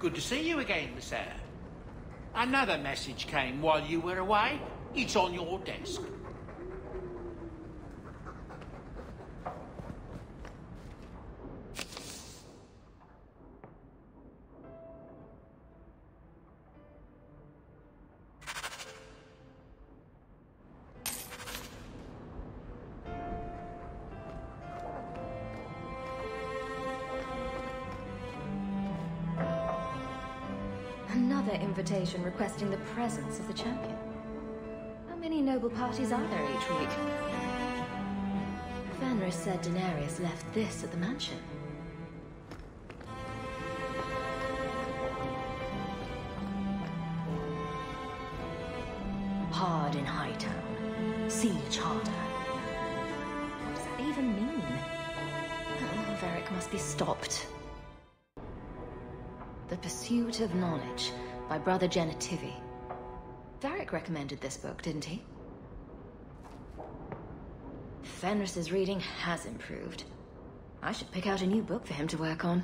Good to see you again, sir. Another message came while you were away. It's on your desk. Invitation requesting the presence of the champion. How many noble parties are there each week? Fenris said Danarius left this at the mansion. Hard in Hightown. Siege harder. What does that even mean? Oh, Varric must be stopped. The Pursuit of Knowledge by Brother Genitivi. Varric recommended this book, didn't he? Fenris's reading has improved. I should pick out a new book for him to work on.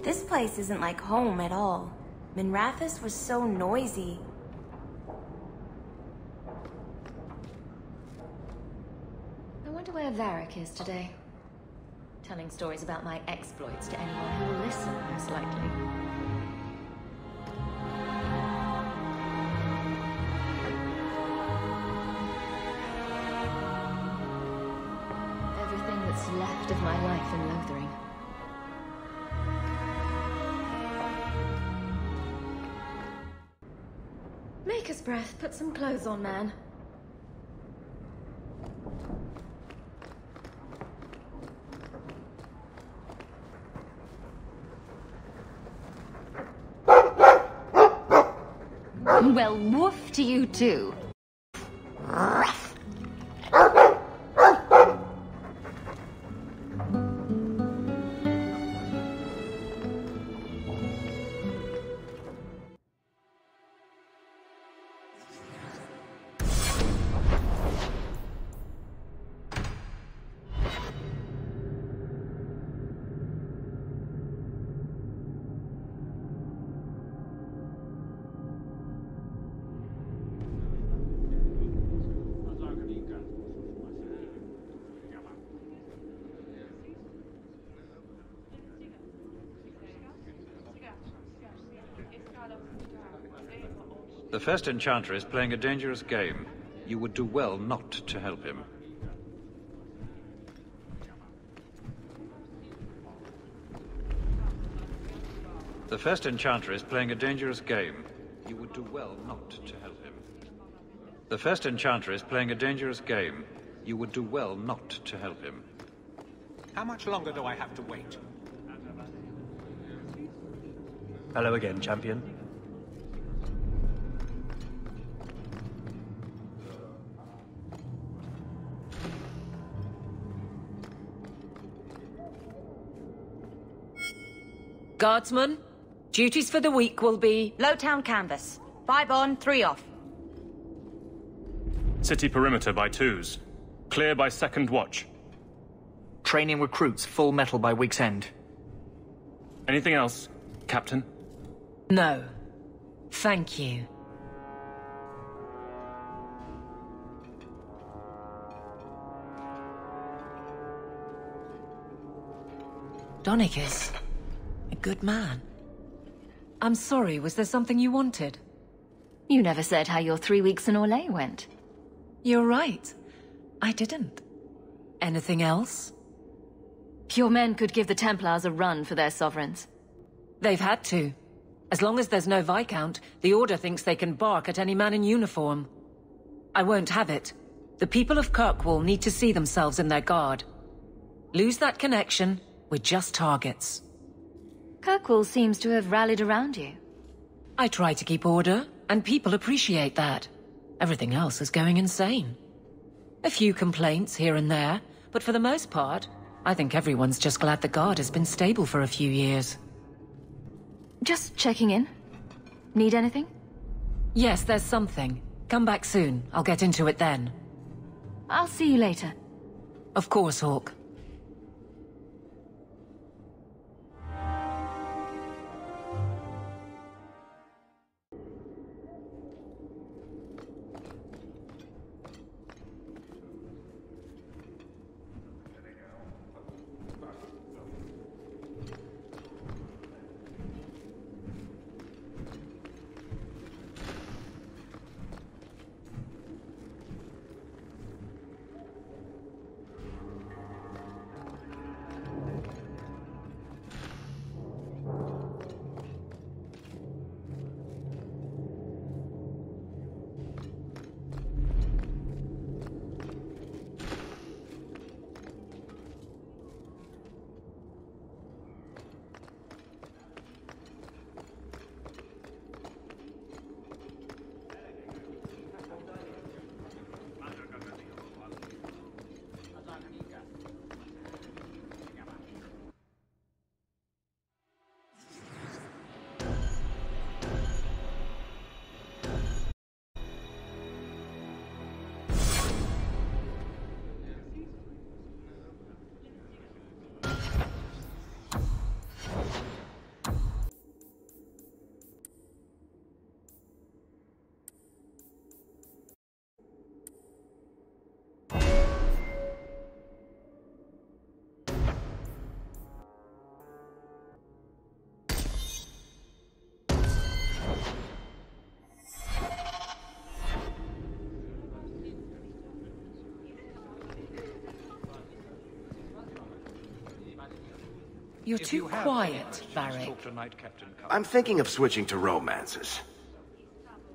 This place isn't like home at all. Minrathus was so noisy. Varric is today. Telling stories about my exploits to anyone who will listen, most likely. Everything that's left of my life in Lothering. Make us breath, put some clothes on, man. Well, woof to you too. The First Enchanter is playing a dangerous game. You would do well not to help him. The First Enchanter is playing a dangerous game. You would do well not to help him. The First Enchanter is playing a dangerous game. You would do well not to help him. How much longer do I have to wait? Hello again, champion. Guardsmen, duties for the week will be Lowtown canvas. 5 on, 3 off. City perimeter by 2s. Clear by 2nd watch. Training recruits full metal by week's end. Anything else, Captain? No. Thank you. Donicus. A good man. I'm sorry, was there something you wanted? You never said how your 3 weeks in Orlais went. You're right. I didn't. Anything else? Pure men could give the Templars a run for their sovereigns. They've had to. As long as there's no Viscount, the Order thinks they can bark at any man in uniform. I won't have it. The people of Kirkwall need to see themselves in their guard. Lose that connection, we're just targets. Kirkwall seems to have rallied around you. I try to keep order, and people appreciate that. Everything else is going insane. A few complaints here and there, but for the most part, I think everyone's just glad the guard has been stable for a few years. Just checking in. Need anything? Yes, there's something. Come back soon. I'll get into it then. I'll see you later. Of course, Hawke. You're too quiet, Varric. I'm thinking of switching to romances.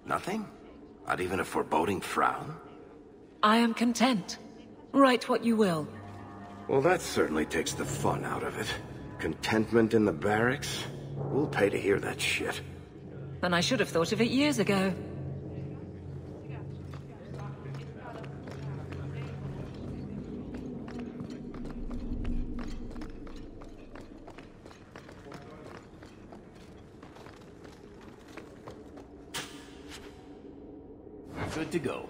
Nothing? Not even a foreboding frown? I am content. Write what you will. Well, that certainly takes the fun out of it. Contentment in the barracks? We'll pay to hear that shit. And I should have thought of it years ago. To go.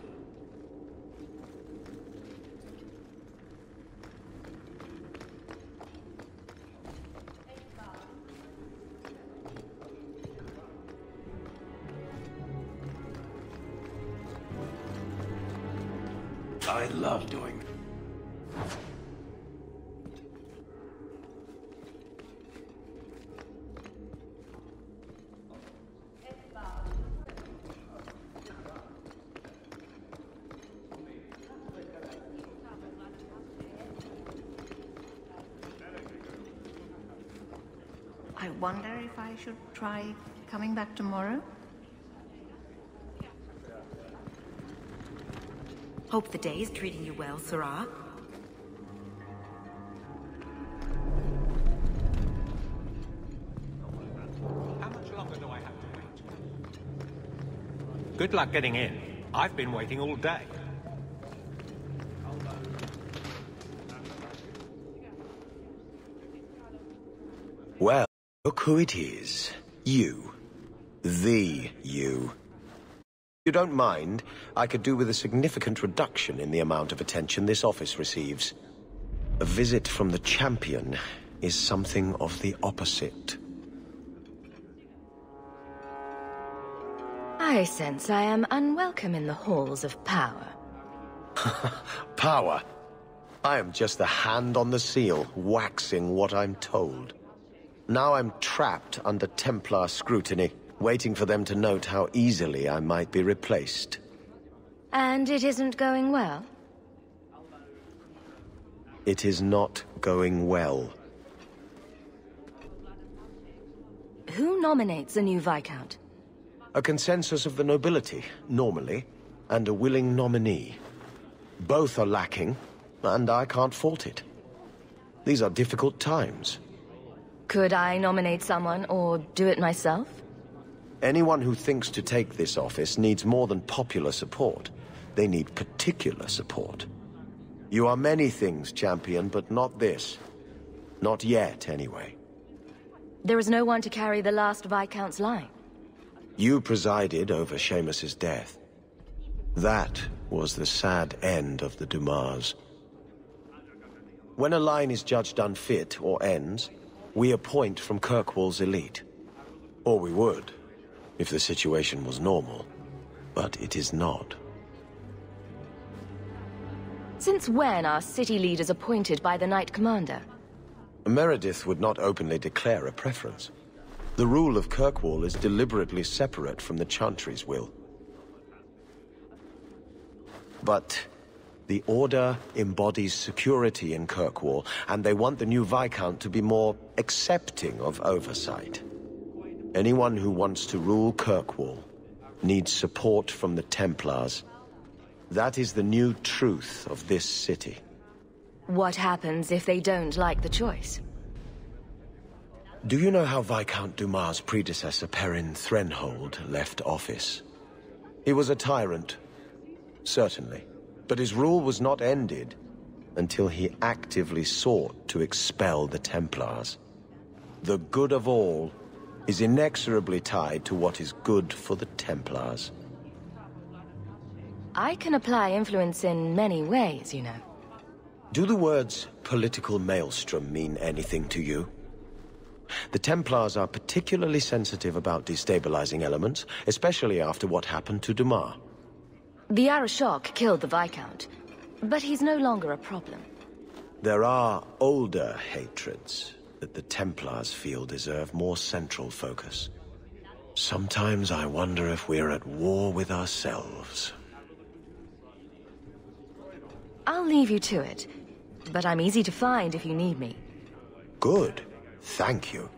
I love doing that. Should try coming back tomorrow. Hope the day is treating you well, Sarah. How much longer do I have to wait? Good luck getting in. I've been waiting all day. Well. Look who it is. You. The you. If you don't mind, I could do with a significant reduction in the amount of attention this office receives. A visit from the champion is something of the opposite. I sense I am unwelcome in the halls of power. Power? I am just the hand on the seal, waxing what I'm told. Now I'm trapped under Templar scrutiny, waiting for them to note how easily I might be replaced. And it isn't going well? It is not going well. Who nominates a new Viscount? A consensus of the nobility, normally, and a willing nominee. Both are lacking, and I can't fault it. These are difficult times. Could I nominate someone, or do it myself? Anyone who thinks to take this office needs more than popular support. They need particular support. You are many things, Champion, but not this. Not yet, anyway. There is no one to carry the last Viscount's line. You presided over Seamus's death. That was the sad end of the Dumars. When a line is judged unfit or ends, we appoint from Kirkwall's elite. Or we would, if the situation was normal. But it is not. Since when are city leaders appointed by the Knight Commander? Meredith would not openly declare a preference. The rule of Kirkwall is deliberately separate from the Chantry's will. But the Order embodies security in Kirkwall, and they want the new Viscount to be more accepting of oversight. Anyone who wants to rule Kirkwall needs support from the Templars. That is the new truth of this city. What happens if they don't like the choice? Do you know how Viscount Dumar's predecessor, Perrin Threnhold, left office? He was a tyrant, certainly. But his rule was not ended until he actively sought to expel the Templars. The good of all is inexorably tied to what is good for the Templars. I can apply influence in many ways, you know. Do the words political maelstrom mean anything to you? The Templars are particularly sensitive about destabilizing elements, especially after what happened to Dumar. The Arishok killed the Viscount, but he's no longer a problem. There are older hatreds that the Templars feel deserve more central focus. Sometimes I wonder if we're at war with ourselves. I'll leave you to it, but I'm easy to find if you need me. Good. Thank you.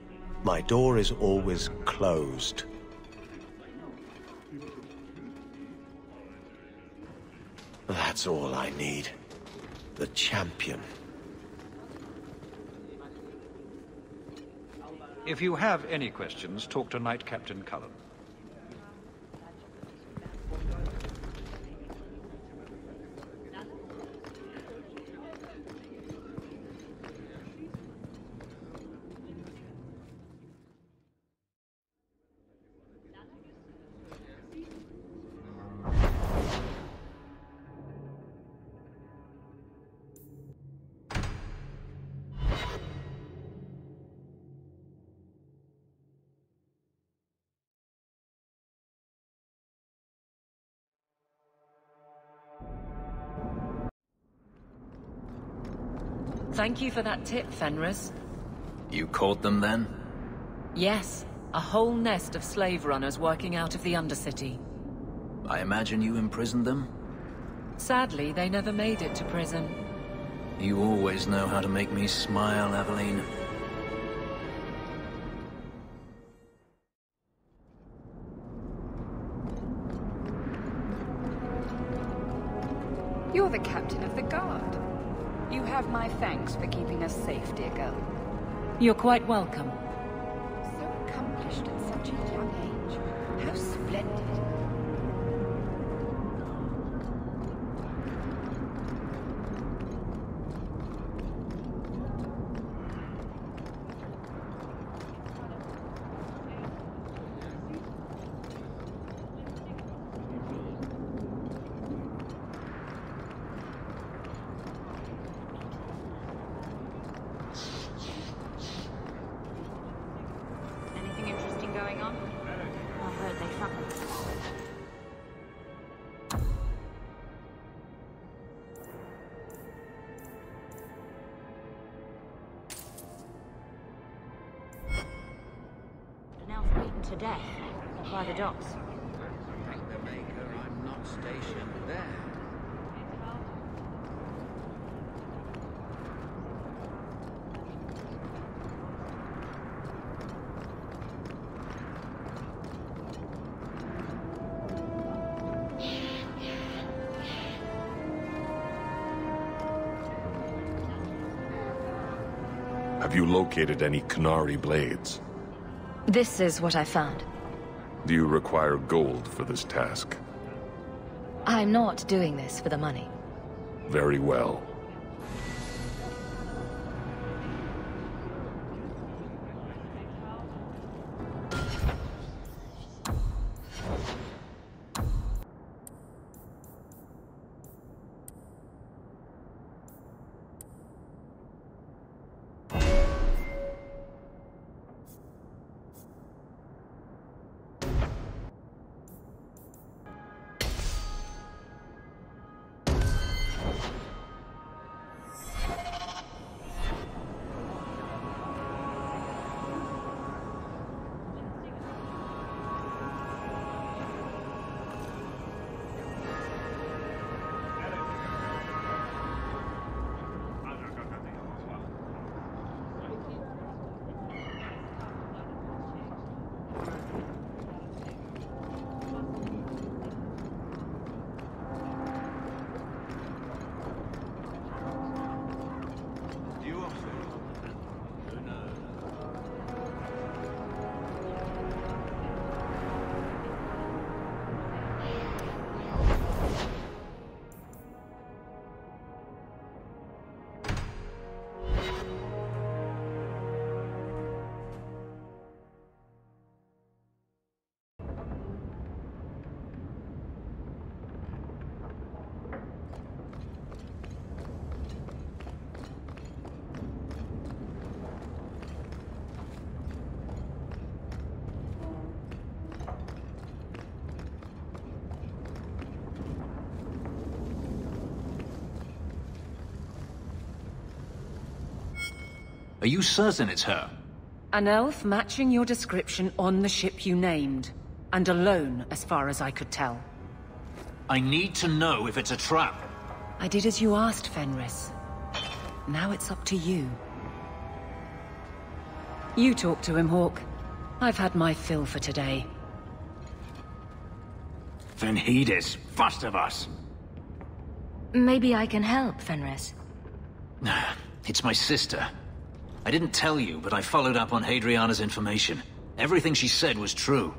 My door is always closed. That's all I need. The champion. If you have any questions, talk to Knight Captain Cullen. Thank you for that tip, Fenris. You caught them then? Yes, a whole nest of slave runners working out of the Undercity. I imagine you imprisoned them? Sadly, they never made it to prison. You always know how to make me smile, Aveline. You're the captain of the guard. You have my thanks for keeping us safe, dear girl. You're quite welcome. So accomplished at such a young age. How Have you located any Canary blades? This is what I found. Do you require gold for this task? I'm not doing this for the money. Very well. Are you certain it's her? An elf matching your description on the ship you named. And alone, as far as I could tell. I need to know if it's a trap. I did as you asked, Fenris. Now it's up to you. You talk to him, Hawke. I've had my fill for today. Then heed us, first of us. Maybe I can help, Fenris. It's my sister. I didn't tell you, but I followed up on Hadriana's information. Everything she said was true.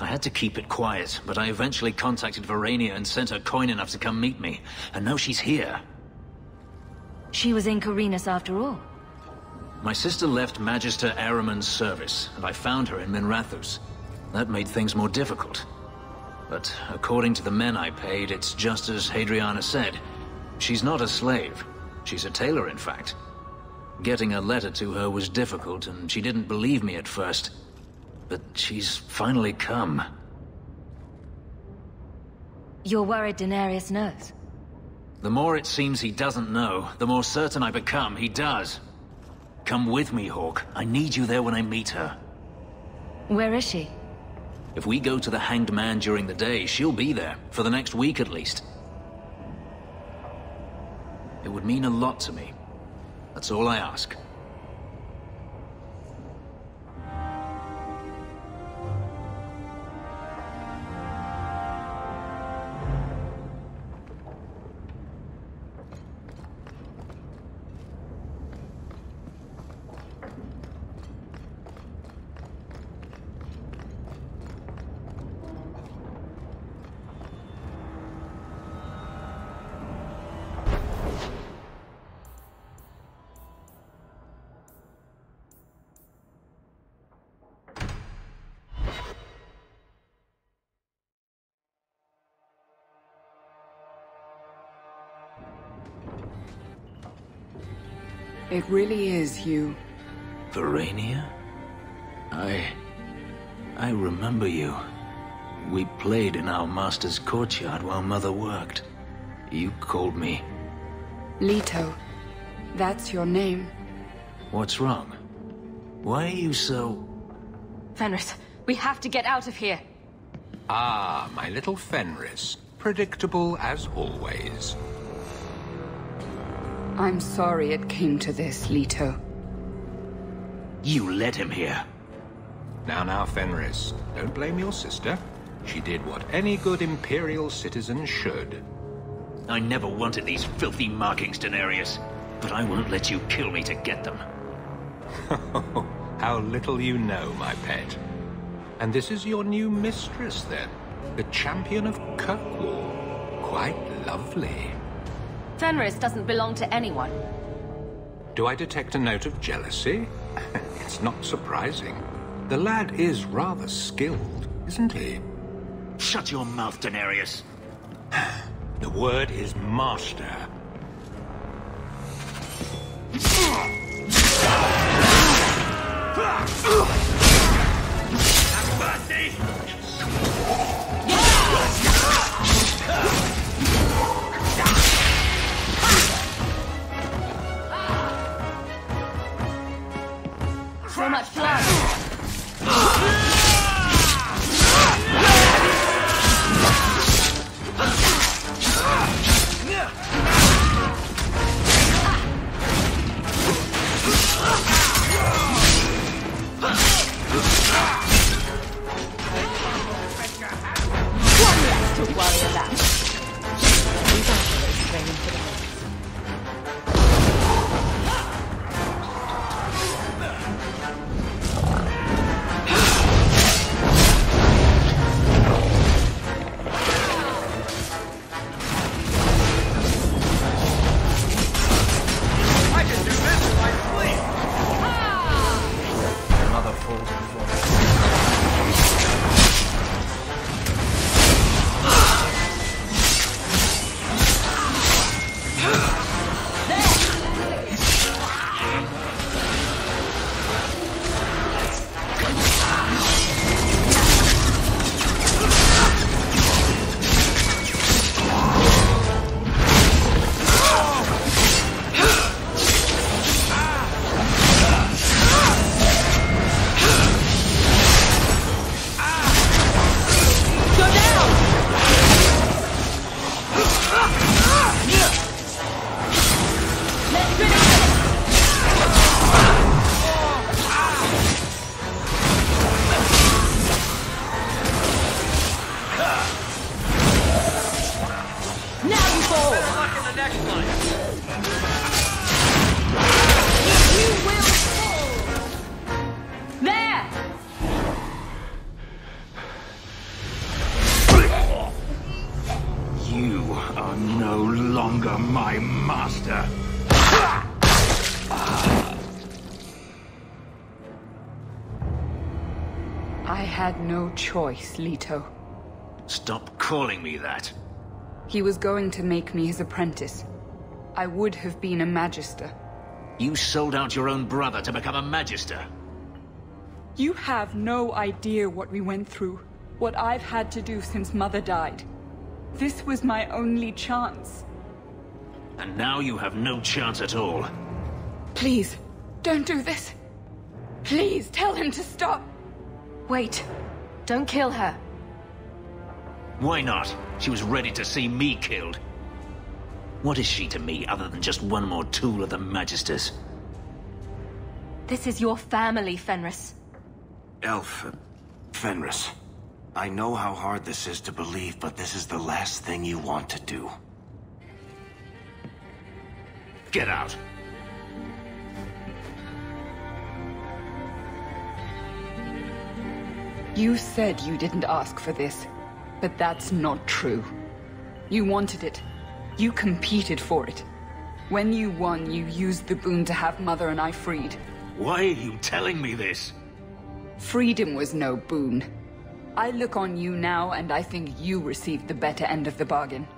I had to keep it quiet, but I eventually contacted Varania and sent her coin enough to come meet me. And now she's here. She was in Qarinus after all. My sister left Magister Ahriman's service, and I found her in Minrathus. That made things more difficult. But according to the men I paid, it's just as Hadriana said. She's not a slave. She's a tailor, in fact. Getting a letter to her was difficult, and she didn't believe me at first. But she's finally come. You're worried Danarius knows? The more it seems he doesn't know, the more certain I become he does. Come with me, Hawke. I need you there when I meet her. Where is she? If we go to the Hanged Man during the day, she'll be there, for the next week at least. It would mean a lot to me. That's all I ask. It really is you. Varania? I remember you. We played in our master's courtyard while Mother worked. You called me... Leto. That's your name. What's wrong? Why are you so... Fenris, we have to get out of here. Ah, my little Fenris. Predictable as always. I'm sorry it came to this, Leto. You led him here. Now, Fenris, don't blame your sister. She did what any good Imperial citizen should. I never wanted these filthy markings, Danarius, but I won't let you kill me to get them. How little you know, my pet. And this is your new mistress, then? The champion of Kirkwall. Quite lovely. Fenris doesn't belong to anyone. Do I detect a note of jealousy? It's not surprising. The lad is rather skilled, isn't he? Shut your mouth, Danarius. The word is master. So much blood. One less to worry about. These aren't really straining today. I had no choice, Leto. Stop calling me that. He was going to make me his apprentice. I would have been a magister. You sold out your own brother to become a magister. You have no idea what we went through, what I've had to do since Mother died. This was my only chance. And now you have no chance at all. Please, don't do this. Please, tell him to stop. Wait, don't kill her. Why not? She was ready to see me killed. What is she to me other than just one more tool of the Magisters? This is your family, Fenris. Elf, Fenris. I know how hard this is to believe, but this is the last thing you want to do. Get out! You said you didn't ask for this, but that's not true. You wanted it. You competed for it. When you won, you used the boon to have Mother and I freed. Why are you telling me this? Freedom was no boon. I look on you now, and I think you received the better end of the bargain.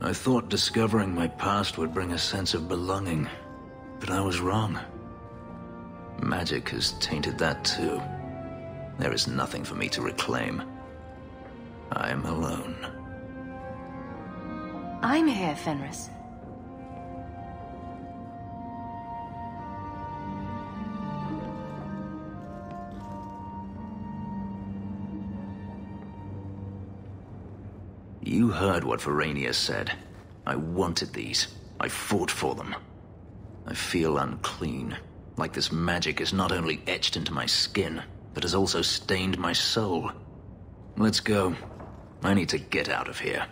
I thought discovering my past would bring a sense of belonging, but I was wrong. Magic has tainted that too. There is nothing for me to reclaim. I'm alone. I'm here, Fenris. You heard what Varania said. I wanted these. I fought for them. I feel unclean, like this magic is not only etched into my skin, but has also stained my soul. Let's go. I need to get out of here.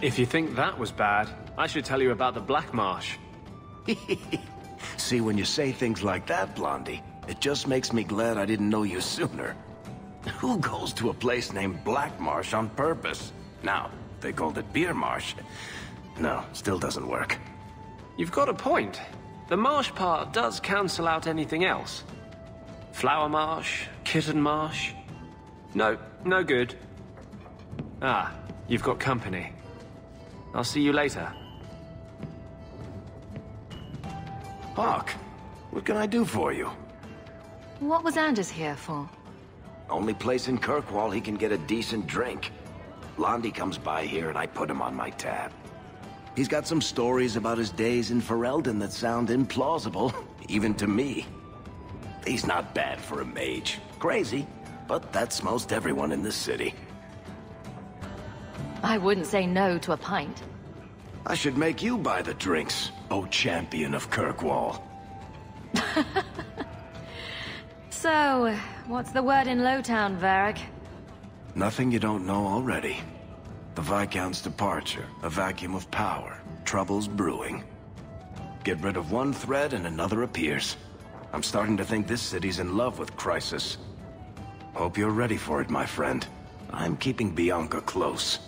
If you think that was bad, I should tell you about the Black Marsh. See, when you say things like that, Blondie, it just makes me glad I didn't know you sooner. Who goes to a place named Black Marsh on purpose? Now, they called it Beer Marsh. No, still doesn't work. You've got a point. The marsh part does cancel out anything else. Flower Marsh, Kitten Marsh. No, no good. Ah, you've got company. I'll see you later. Hawke, what can I do for you? What was Anders here for? Only place in Kirkwall he can get a decent drink. Londi comes by here and I put him on my tab. He's got some stories about his days in Ferelden that sound implausible, even to me. He's not bad for a mage. Crazy, but that's most everyone in this city. I wouldn't say no to a pint. I should make you buy the drinks, oh champion of Kirkwall. So, what's the word in Lowtown, Varric? Nothing you don't know already. The Viscount's departure, a vacuum of power, troubles brewing. Get rid of one thread and another appears. I'm starting to think this city's in love with crisis. Hope you're ready for it, my friend. I'm keeping Bianca close.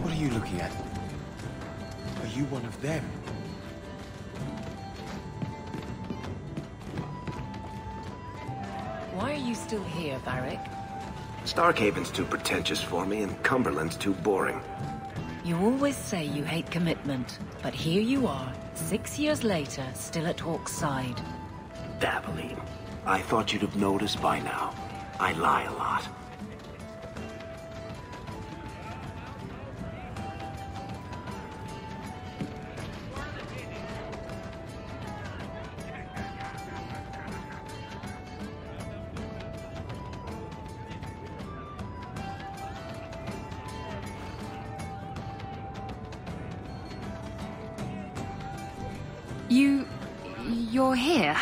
What are you looking at? Are you one of them? Why are you still here, Varric? Starkhaven's too pretentious for me, and Cumberland's too boring. You always say you hate commitment, but here you are, 6 years later, still at Hawke's side. Aveline, I thought you'd have noticed by now. I lie a lot. You're here.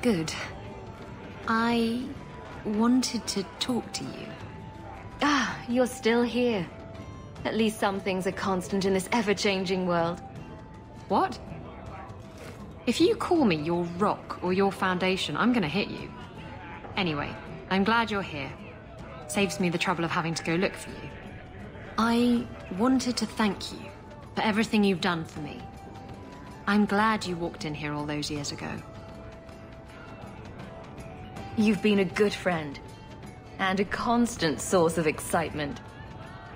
Good. I wanted to talk to you. Ah, you're still here. At least some things are constant in this ever-changing world. What? If you call me your rock or your foundation, I'm gonna hit you. Anyway, I'm glad you're here. Saves me the trouble of having to go look for you. I wanted to thank you for everything you've done for me. I'm glad you walked in here all those years ago. You've been a good friend, and a constant source of excitement.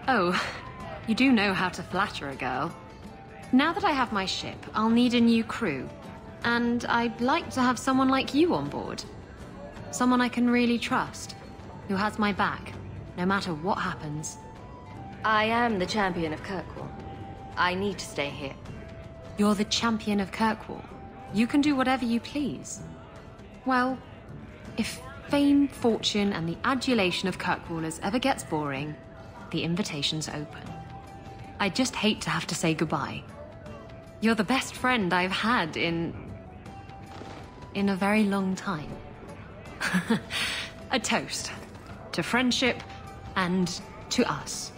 Oh, you do know how to flatter a girl. Now that I have my ship, I'll need a new crew, and I'd like to have someone like you on board. Someone I can really trust, who has my back, no matter what happens. I am the champion of Kirkwall. I need to stay here. You're the champion of Kirkwall. You can do whatever you please. Well, if fame, fortune, and the adulation of Kirkwallers ever gets boring, the invitation's open. I just hate to have to say goodbye. You're the best friend I've had in a very long time. A toast to friendship and to us.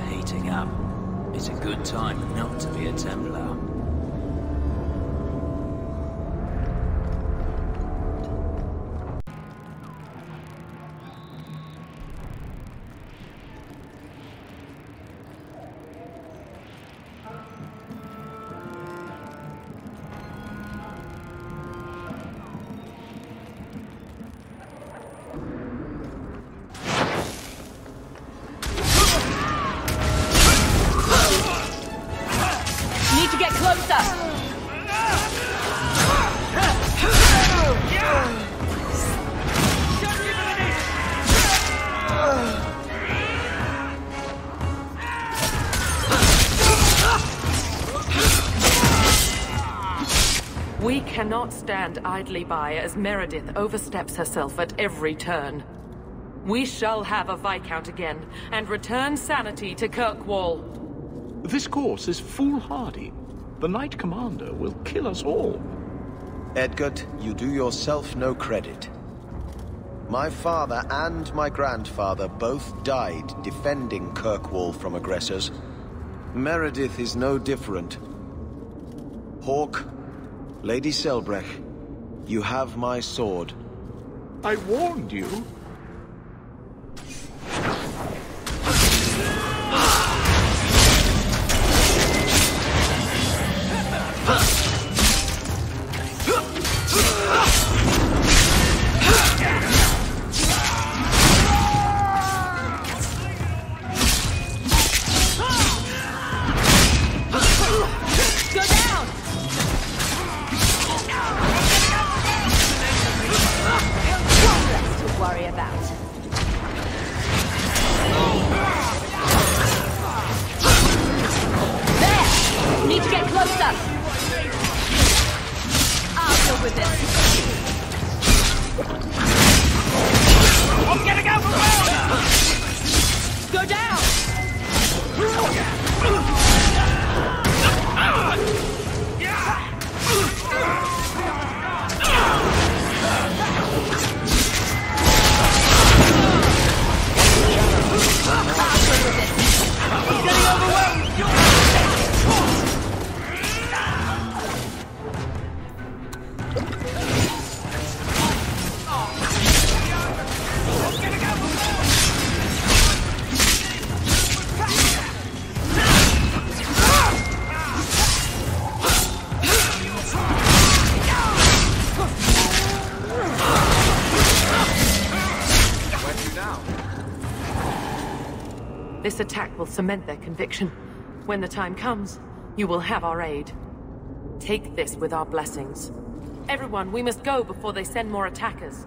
are heating up. It's a good time not to be a Templar. Stand idly by as Meredith oversteps herself at every turn. We shall have a Viscount again, and return sanity to Kirkwall. This course is foolhardy. The Knight Commander will kill us all. Edgard, you do yourself no credit. My father and my grandfather both died defending Kirkwall from aggressors. Meredith is no different. Hawke, Lady Selbrecht, you have my sword. I warned you. Attack will cement their conviction. When the time comes, you will have our aid. Take this with our blessings. Everyone, we must go before they send more attackers.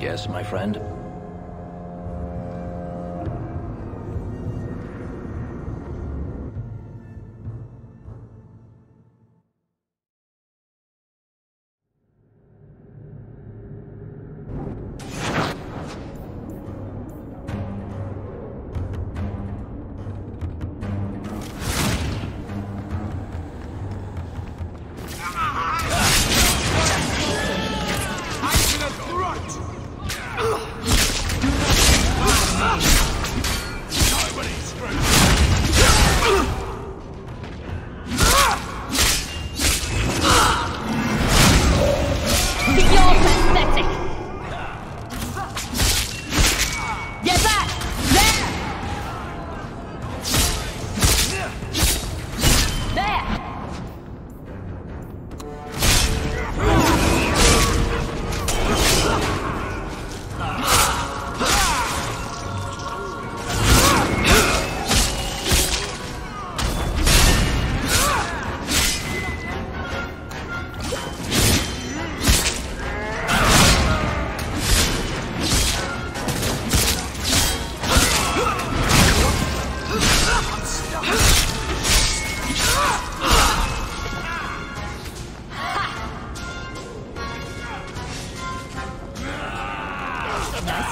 Yes, my friend.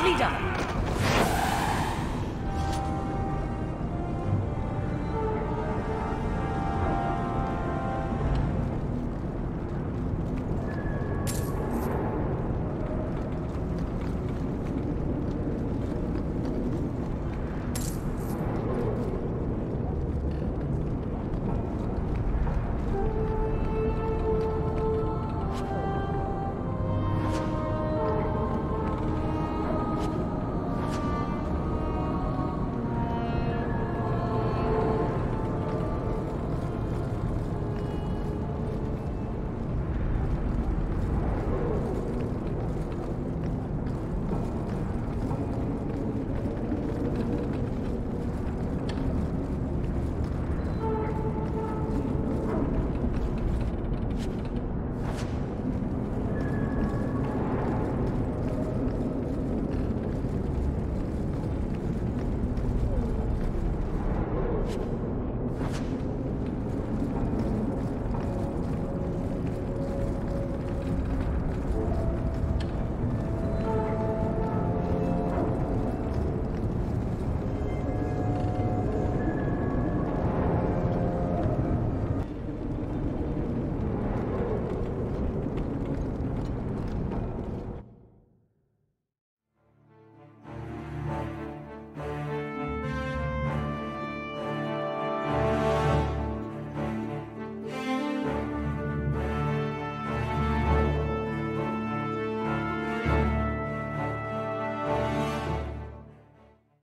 Swiftly done.